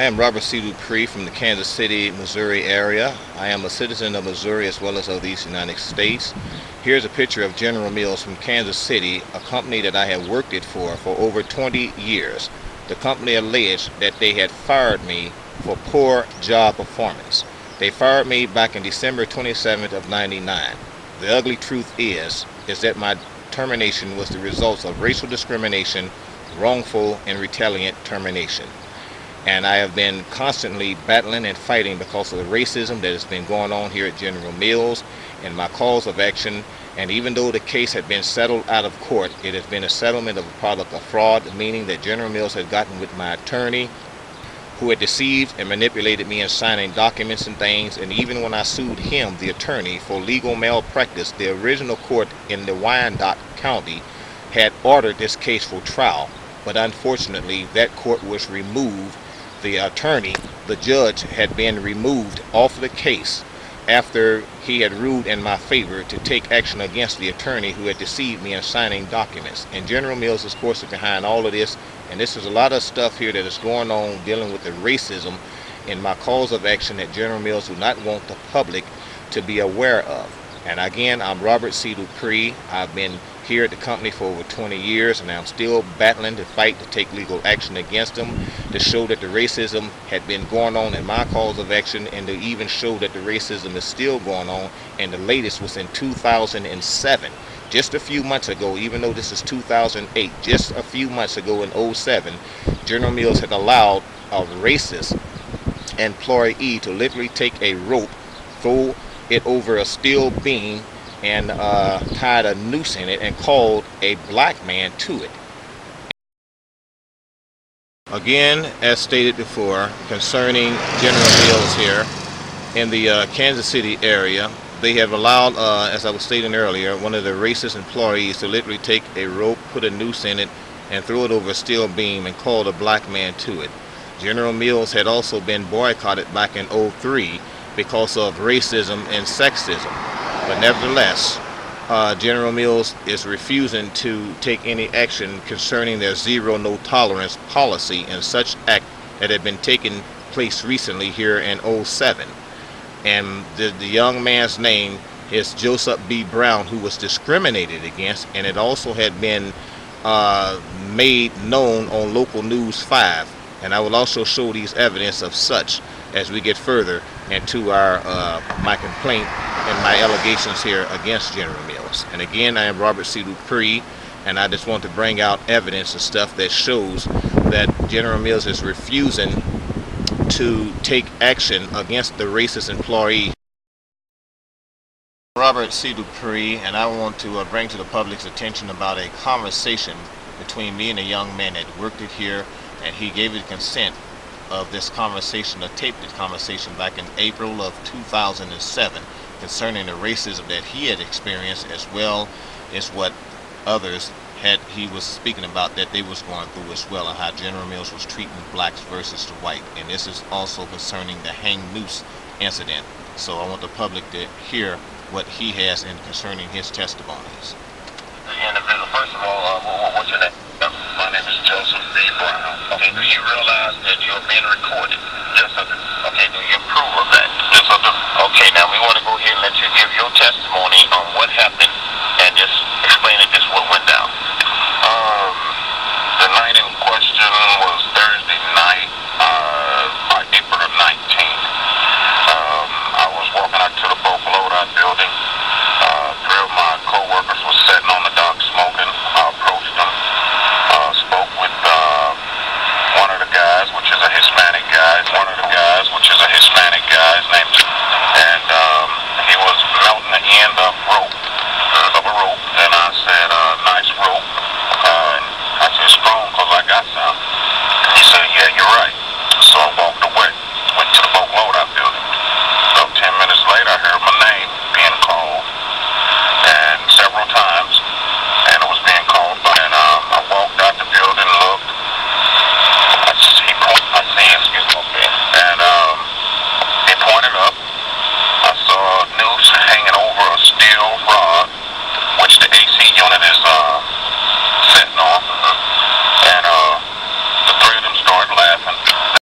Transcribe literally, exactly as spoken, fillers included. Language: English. I am Robert C. Dupree from the Kansas City, Missouri area. I am a citizen of Missouri as well as of these United States. Here's a picture of General Mills from Kansas City, a company that I have worked it for for over twenty years. The company alleged that they had fired me for poor job performance. They fired me back in December twenty-seventh of ninety-nine. The ugly truth is, is that my termination was the result of racial discrimination, wrongful and retaliant termination. And I have been constantly battling and fighting because of the racism that has been going on here at General Mills and my cause of action. And even though the case had been settled out of court, it has been a settlement of a product of fraud, meaning that General Mills had gotten with my attorney, who had deceived and manipulated me in signing documents and things. And even when I sued him, the attorney, for legal malpractice, the original court in the Wyandotte County had ordered this case for trial. But unfortunately, that court was removed. The attorney, the judge, had been removed off the case after he had ruled in my favor to take action against the attorney who had deceived me in signing documents. And General Mills is, of course, behind all of this. And this is a lot of stuff here that is going on dealing with the racism and my cause of action that General Mills do not want the public to be aware of. And again, I'm Robert C. Dupree. I've been here at the company for over twenty years, and I'm still battling to fight to take legal action against them, to show that the racism had been going on in my cause of action, and to even show that the racism is still going on. And the latest was in two thousand seven, just a few months ago. Even though this is two thousand eight, just a few months ago in oh seven, General Mills had allowed a racist employee to literally take a rope, throw it over a steel beam, and uh, tied a noose in it and called a black man to it. Again, as stated before, concerning General Mills here in the uh, Kansas City area, they have allowed, uh, as I was stating earlier, one of the racist employees to literally take a rope, put a noose in it, and throw it over a steel beam and called a black man to it. General Mills had also been boycotted back in oh three because of racism and sexism. But nevertheless, uh, General Mills is refusing to take any action concerning their zero no tolerance policy and such act that had been taking place recently here in oh seven. And the, the young man's name is Joseph B. Brown, who was discriminated against, and it also had been uh, made known on local news five. And I will also show these evidence of such as we get further into our uh, my complaint and my allegations here against General Mills. And again, I am Robert C. Dupree, and I just want to bring out evidence and stuff that shows that General Mills is refusing to take action against the racist employee. Robert C. Dupree, and I want to uh, bring to the public's attention about a conversation between me and a young man that worked it here, and he gave it consent of this conversation, a taped conversation back in April of two thousand seven. Concerning the racism that he had experienced, as well as what others had, he was speaking about that they was going through as well, and how General Mills was treating blacks versus the white. And this is also concerning the hang noose incident. So I want the public to hear what he has in concerning his testimonies. Individual, first of all, uh, what's your name? My name is Joseph B. Brown. Okay, do you realize that you're being recorded? Yes, sir. Okay, do you approve of that? Yes, sir. Okay, now we want to go ahead and let you give your testimony on what happened and just explain it just what went down. Um, the night in question was Thursday night, uh, April nineteenth. Um, I was walking out to the boat loadout building. Uh, three of my co-workers were sitting on the dock smoking. I approached them, uh, spoke with uh, one of the guys, which is a Hispanic guy. One of the guys, which is a Hispanic guy, his name's